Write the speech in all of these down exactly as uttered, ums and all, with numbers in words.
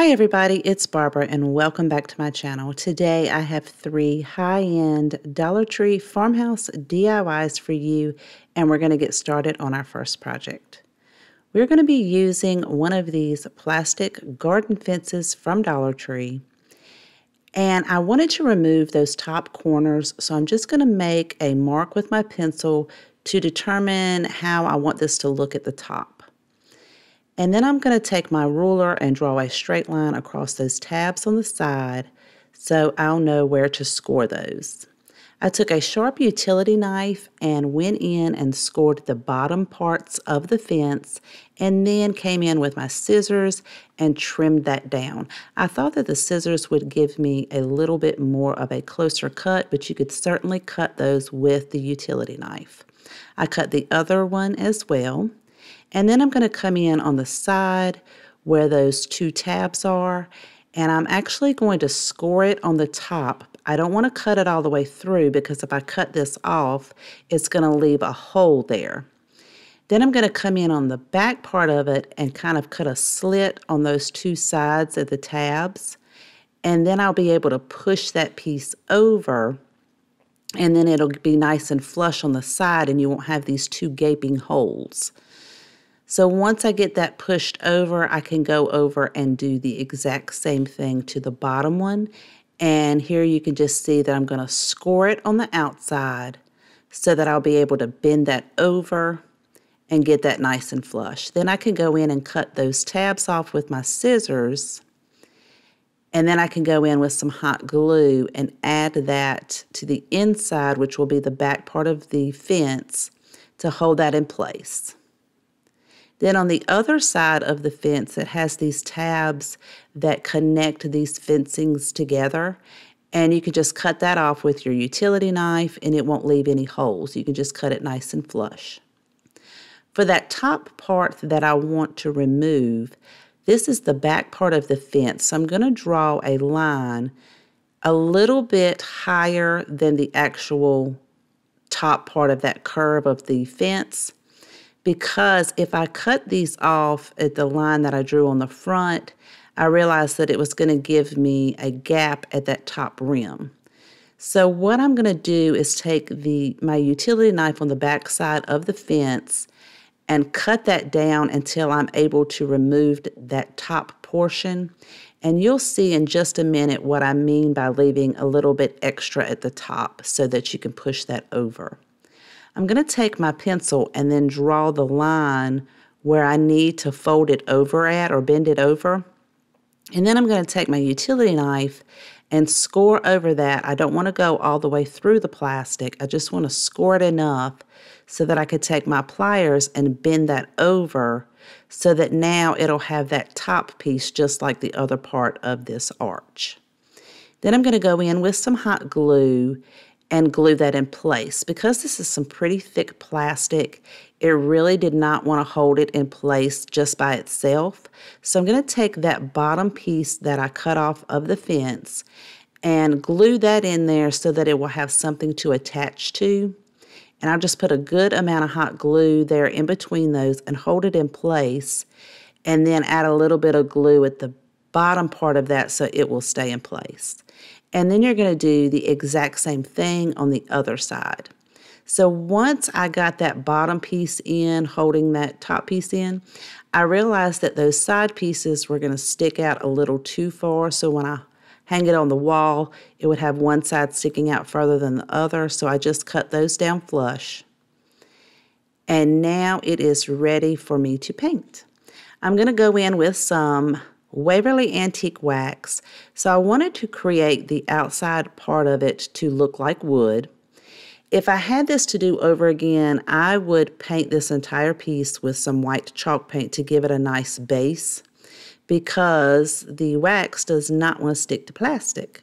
Hi everybody, it's Barbara and welcome back to my channel. Today I have three high-end Dollar Tree farmhouse D I Ys for you, and we're going to get started on our first project. We're going to be using one of these plastic garden fences from Dollar Tree, and I wanted to remove those top corners, so I'm just going to make a mark with my pencil to determine how I want this to look at the top. And then I'm going to take my ruler and draw a straight line across those tabs on the side so I'll know where to score those. I took a sharp utility knife and went in and scored the bottom parts of the fence, and then came in with my scissors and trimmed that down. I thought that the scissors would give me a little bit more of a closer cut, but you could certainly cut those with the utility knife. I cut the other one as well. And then I'm going to come in on the side where those two tabs are, and I'm actually going to score it on the top. I don't want to cut it all the way through, because if I cut this off, it's going to leave a hole there. Then I'm going to come in on the back part of it and kind of cut a slit on those two sides of the tabs, and then I'll be able to push that piece over, and then it'll be nice and flush on the side and you won't have these two gaping holes. So once I get that pushed over, I can go over and do the exact same thing to the bottom one. And here you can just see that I'm going to score it on the outside so that I'll be able to bend that over and get that nice and flush. Then I can go in and cut those tabs off with my scissors. And then I can go in with some hot glue and add that to the inside, which will be the back part of the fence, to hold that in place. Then on the other side of the fence, it has these tabs that connect these fencings together, and you can just cut that off with your utility knife and it won't leave any holes. You can just cut it nice and flush. For that top part that I want to remove, this is the back part of the fence, so I'm going to draw a line a little bit higher than the actual top part of that curve of the fence, because if I cut these off at the line that I drew on the front, I realized that it was going to give me a gap at that top rim. So what I'm going to do is take the my utility knife on the back side of the fence and cut that down until I'm able to remove that top portion. And you'll see in just a minute what I mean by leaving a little bit extra at the top so that you can push that over. I'm going to take my pencil and then draw the line where I need to fold it over at or bend it over. And then I'm going to take my utility knife and score over that. I don't want to go all the way through the plastic. I just want to score it enough so that I could take my pliers and bend that over so that now it'll have that top piece just like the other part of this arch. Then I'm going to go in with some hot glue and glue that in place. Because this is some pretty thick plastic, it really did not want to hold it in place just by itself. So I'm going to take that bottom piece that I cut off of the fence and glue that in there so that it will have something to attach to. And I'll just put a good amount of hot glue there in between those and hold it in place, and then add a little bit of glue at the bottom part of that so it will stay in place. And then you're going to do the exact same thing on the other side. So once I got that bottom piece in, holding that top piece in, I realized that those side pieces were going to stick out a little too far. So when I hang it on the wall, it would have one side sticking out further than the other. So I just cut those down flush. And now it is ready for me to paint. I'm going to go in with some Waverly Antique Wax. So I wanted to create the outside part of it to look like wood. If I had this to do over again, I would paint this entire piece with some white chalk paint to give it a nice base, because the wax does not want to stick to plastic.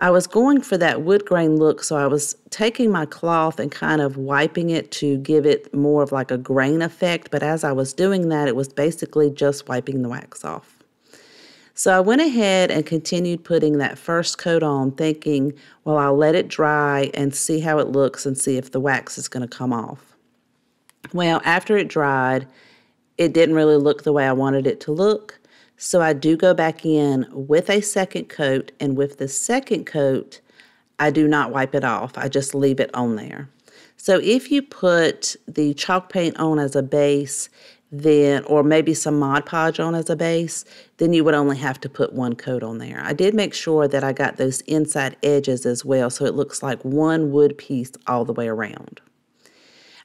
I was going for that wood grain look, so I was taking my cloth and kind of wiping it to give it more of like a grain effect, but as I was doing that, it was basically just wiping the wax off. So I went ahead and continued putting that first coat on, thinking, well, I'll let it dry and see how it looks and see if the wax is going to come off. Well, after it dried, it didn't really look the way I wanted it to look. So I do go back in with a second coat, and with the second coat, I do not wipe it off. I just leave it on there. So if you put the chalk paint on as a base, then, or maybe some Mod Podge on as a base, then you would only have to put one coat on there. I did make sure that I got those inside edges as well, so it looks like one wood piece all the way around.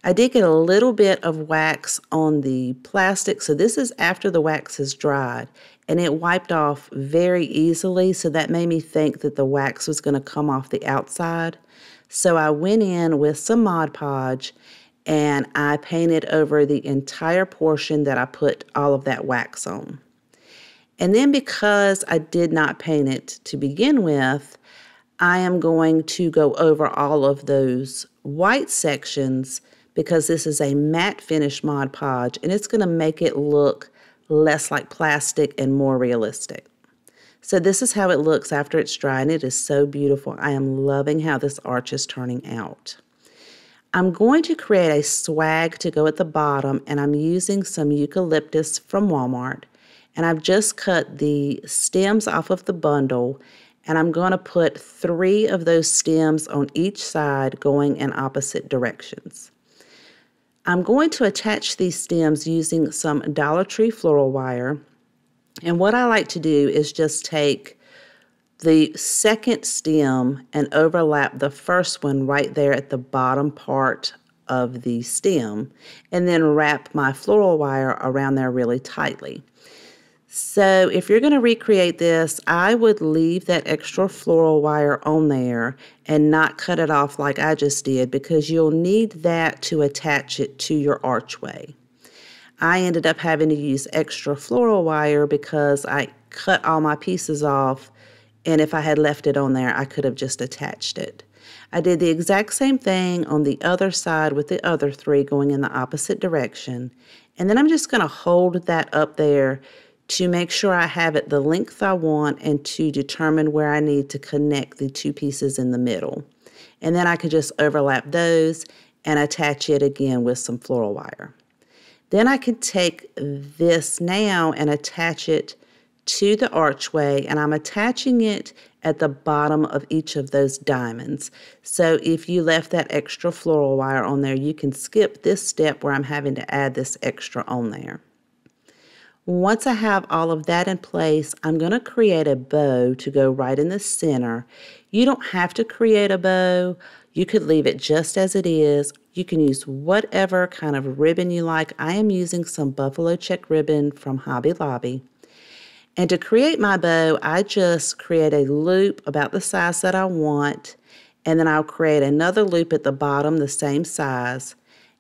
I did get a little bit of wax on the plastic, so this is after the wax has dried, and it wiped off very easily, so that made me think that the wax was going to come off the outside. So I went in with some Mod Podge, and I painted over the entire portion that I put all of that wax on. And then, because I did not paint it to begin with, I am going to go over all of those white sections, because this is a matte finish Mod Podge and it's going to make it look less like plastic and more realistic. So this is how it looks after it's dry, and it is so beautiful. I am loving how this arch is turning out. I'm going to create a swag to go at the bottom, and I'm using some eucalyptus from Walmart, and I've just cut the stems off of the bundle, and I'm going to put three of those stems on each side going in opposite directions. I'm going to attach these stems using some Dollar Tree floral wire, and what I like to do is just take the second stem and overlap the first one right there at the bottom part of the stem, and then wrap my floral wire around there really tightly. So if you're going to recreate this, I would leave that extra floral wire on there and not cut it off like I just did, because you'll need that to attach it to your archway. I ended up having to use extra floral wire because I cut all my pieces off, and if I had left it on there, I could have just attached it. I did the exact same thing on the other side with the other three going in the opposite direction. And then I'm just going to hold that up there to make sure I have it the length I want and to determine where I need to connect the two pieces in the middle. And then I could just overlap those and attach it again with some floral wire. Then I could take this now and attach it to the archway, and I'm attaching it at the bottom of each of those diamonds. So if you left that extra floral wire on there, you can skip this step where I'm having to add this extra on there. Once I have all of that in place, I'm going to create a bow to go right in the center. You don't have to create a bow. You could leave it just as it is. You can use whatever kind of ribbon you like. I am using some buffalo check ribbon from Hobby Lobby. And to create my bow, I just create a loop about the size that I want, and then I'll create another loop at the bottom the same size,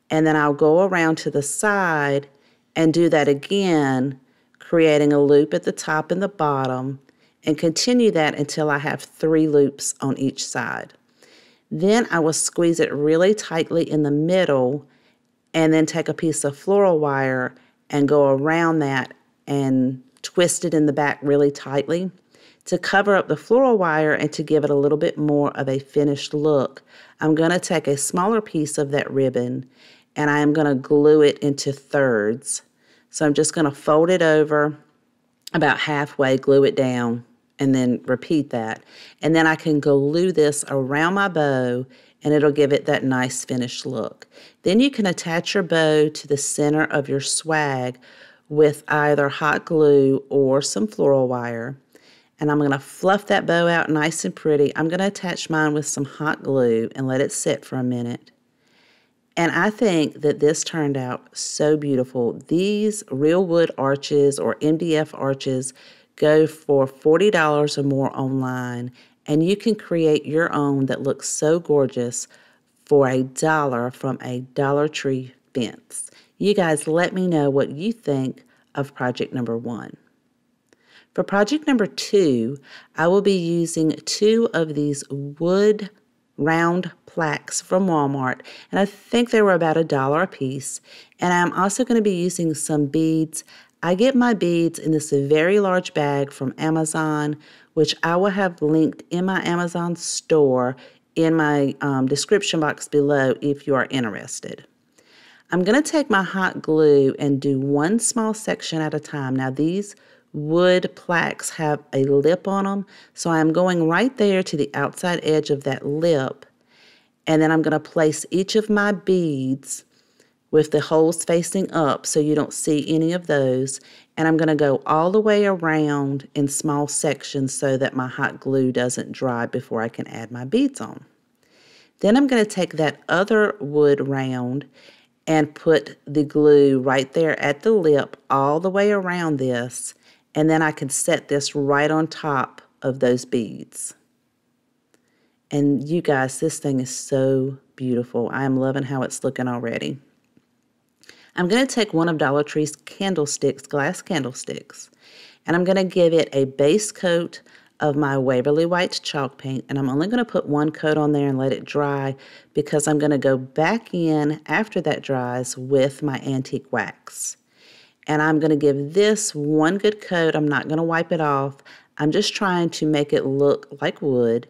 and then I'll go around to the side and do that again, creating a loop at the top and the bottom, and continue that until I have three loops on each side. Then I will squeeze it really tightly in the middle, and then take a piece of floral wire and go around that and twist it in the back really tightly to cover up the floral wire and to give it a little bit more of a finished look. I'm going to take a smaller piece of that ribbon, and I am going to glue it into thirds. So I'm just going to fold it over about halfway, glue it down, and then repeat that. And then I can glue this around my bow, and it'll give it that nice finished look. Then you can attach your bow to the center of your swag with either hot glue or some floral wire. And I'm going to fluff that bow out nice and pretty. I'm going to attach mine with some hot glue and let it sit for a minute. And I think that this turned out so beautiful. These real wood arches or M D F arches go for forty dollars or more online, and you can create your own that looks so gorgeous for a dollar from a Dollar Tree fence. You guys, let me know what you think of project number one. For project number two, I will be using two of these wood round plaques from Walmart, and I think they were about a dollar a piece. And I'm also going to be using some beads. I get my beads in this very large bag from Amazon, which I will have linked in my Amazon store in my um, description box below if you are interested. I'm going to take my hot glue and do one small section at a time. Now, these wood plaques have a lip on them. So I'm going right there to the outside edge of that lip, and then I'm going to place each of my beads with the holes facing up so you don't see any of those. And I'm going to go all the way around in small sections so that my hot glue doesn't dry before I can add my beads on. Then I'm going to take that other wood round and put the glue right there at the lip all the way around this, and then I can set this right on top of those beads. And you guys, this thing is so beautiful. I am loving how it's looking already. I'm going to take one of Dollar Tree's candlesticks, glass candlesticks, and I'm going to give it a base coat of my Waverly White chalk paint, and I'm only going to put one coat on there and let it dry because I'm going to go back in after that dries with my antique wax. And I'm going to give this one good coat. I'm not going to wipe it off. I'm just trying to make it look like wood.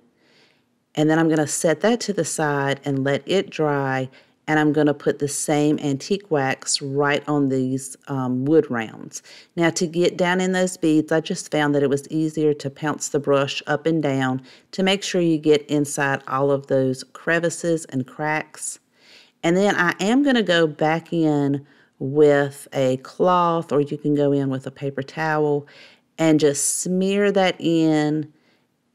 And then I'm going to set that to the side and let it dry, and I'm going to put the same antique wax right on these um, wood rounds. Now, to get down in those beads, I just found that it was easier to pounce the brush up and down to make sure you get inside all of those crevices and cracks. And then I am going to go back in with a cloth, or you can go in with a paper towel, and just smear that in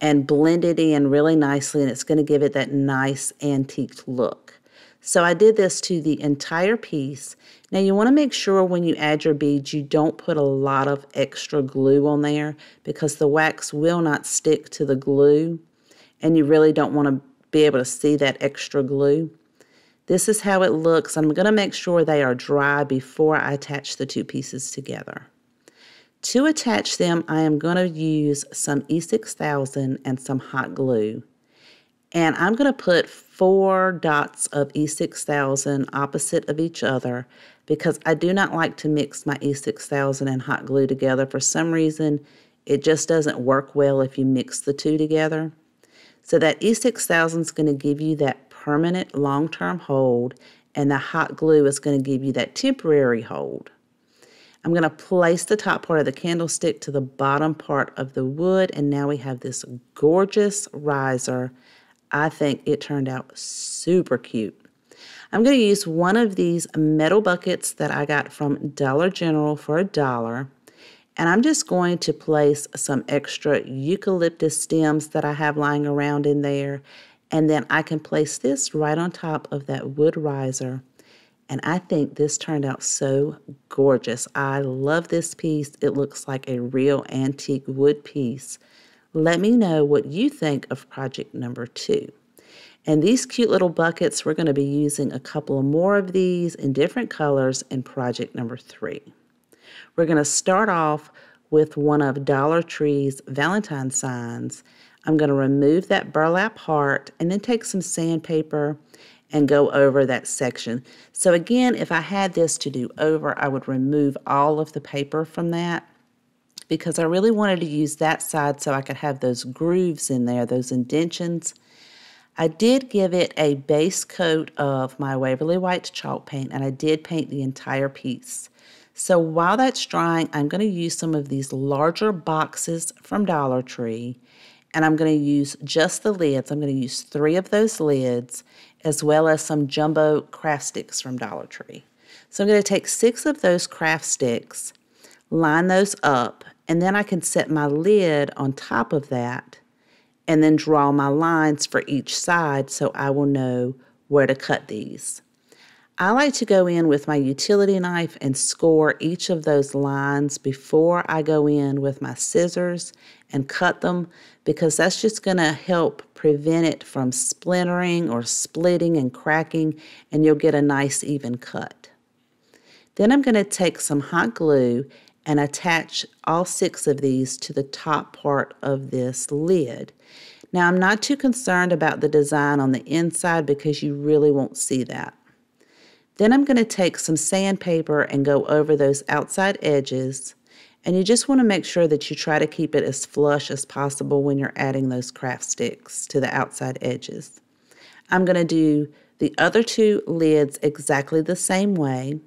and blend it in really nicely, and it's going to give it that nice antique look. So I did this to the entire piece. Now you want to make sure when you add your beads you don't put a lot of extra glue on there because the wax will not stick to the glue, and you really don't want to be able to see that extra glue. This is how it looks. I'm going to make sure they are dry before I attach the two pieces together. To attach them, I am going to use some E six thousand and some hot glue. And I'm going to put four dots of E six thousand opposite of each other because I do not like to mix my E six thousand and hot glue together. For some reason, it just doesn't work well if you mix the two together. So that E six thousand is going to give you that permanent long-term hold, and the hot glue is going to give you that temporary hold. I'm going to place the top part of the candlestick to the bottom part of the wood, and now we have this gorgeous riser. I think it turned out super cute. I'm going to use one of these metal buckets that I got from Dollar General for a dollar, and I'm just going to place some extra eucalyptus stems that I have lying around in there, and then I can place this right on top of that wood riser. And I think this turned out so gorgeous. I love this piece. It looks like a real antique wood piece. Let me know what you think of project number two. And these cute little buckets, we're going to be using a couple of more of these in different colors in project number three. We're going to start off with one of Dollar Tree's Valentine signs. I'm going to remove that burlap heart and then take some sandpaper and go over that section. So again, if I had this to do over, I would remove all of the paper from that, because I really wanted to use that side so I could have those grooves in there, those indentions. I did give it a base coat of my Waverly White chalk paint, and I did paint the entire piece. So while that's drying, I'm going to use some of these larger boxes from Dollar Tree, and I'm going to use just the lids. I'm going to use three of those lids, as well as some jumbo craft sticks from Dollar Tree. So I'm going to take six of those craft sticks, line those up, and then I can set my lid on top of that and then draw my lines for each side so I will know where to cut these. I like to go in with my utility knife and score each of those lines before I go in with my scissors and cut them, because that's just going to help prevent it from splintering or splitting and cracking, and you'll get a nice even cut. Then I'm going to take some hot glue and attach all six of these to the top part of this lid. Now, I'm not too concerned about the design on the inside because you really won't see that. Then I'm going to take some sandpaper and go over those outside edges, and you just want to make sure that you try to keep it as flush as possible when you're adding those craft sticks to the outside edges. I'm going to do the other two lids exactly the same way.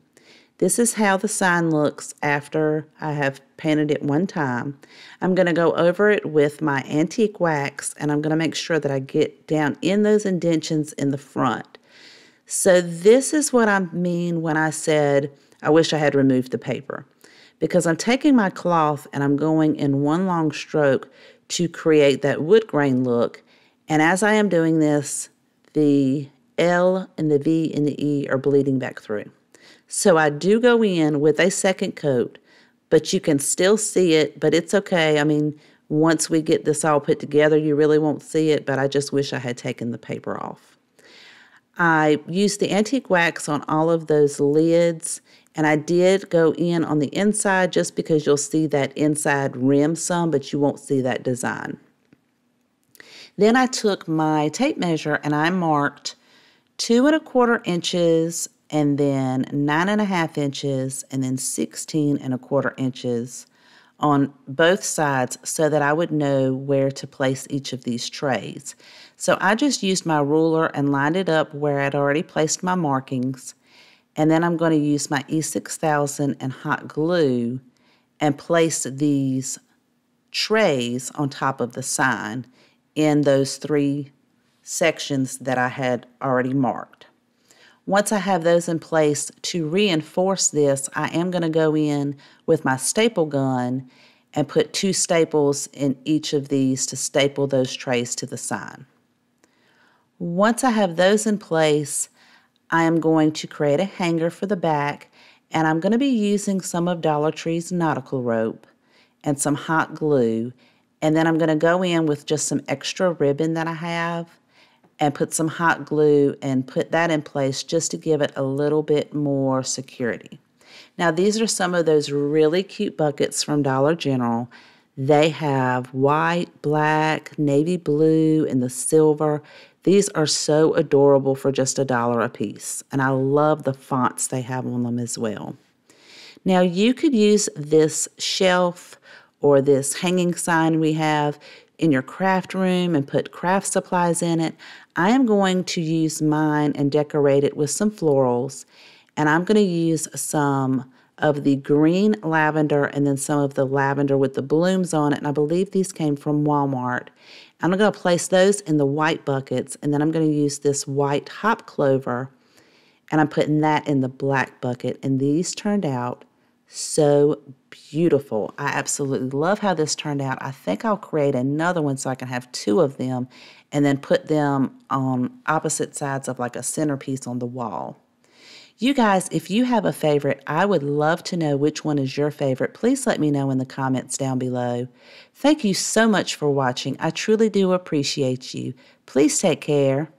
This is how the sign looks after I have painted it one time. I'm going to go over it with my antique wax, and I'm going to make sure that I get down in those indentions in the front. So this is what I mean when I said I wish I had removed the paper, because I'm taking my cloth and I'm going in one long stroke to create that wood grain look. And as I am doing this, the L and the V and the E are bleeding back through. So I do go in with a second coat, but you can still see it, but it's okay. I mean, once we get this all put together, you really won't see it, but I just wish I had taken the paper off. I used the antique wax on all of those lids, and I did go in on the inside just because you'll see that inside rim some, but you won't see that design. Then I took my tape measure and I marked two and a quarter inches and then nine and a half inches and then sixteen and a quarter inches on both sides so that I would know where to place each of these trays. So I just used my ruler and lined it up where I'd already placed my markings. And then I'm going to use my E six thousand and hot glue and place these trays on top of the sign in those three sections that I had already marked. Once I have those in place, to reinforce this, I am going to go in with my staple gun and put two staples in each of these to staple those trays to the sign. Once I have those in place, I am going to create a hanger for the back, and I'm going to be using some of Dollar Tree's nautical rope and some hot glue, and then I'm going to go in with just some extra ribbon that I have and put some hot glue and put that in place just to give it a little bit more security. Now, these are some of those really cute buckets from Dollar General. They have white, black, navy blue, and the silver. These are so adorable for just a dollar a piece, and I love the fonts they have on them as well. Now, you could use this shelf or this hanging sign we have in your craft room and put craft supplies in it. I am going to use mine and decorate it with some florals, and I'm going to use some of the green lavender and then some of the lavender with the blooms on it, and I believe these came from Walmart. I'm going to place those in the white buckets, and then I'm going to use this white hop clover, and I'm putting that in the black bucket, and these turned out so beautiful. I absolutely love how this turned out. I think I'll create another one so I can have two of them and then put them on opposite sides of like a centerpiece on the wall. You guys, if you have a favorite, I would love to know which one is your favorite. Please let me know in the comments down below. Thank you so much for watching. I truly do appreciate you. Please take care.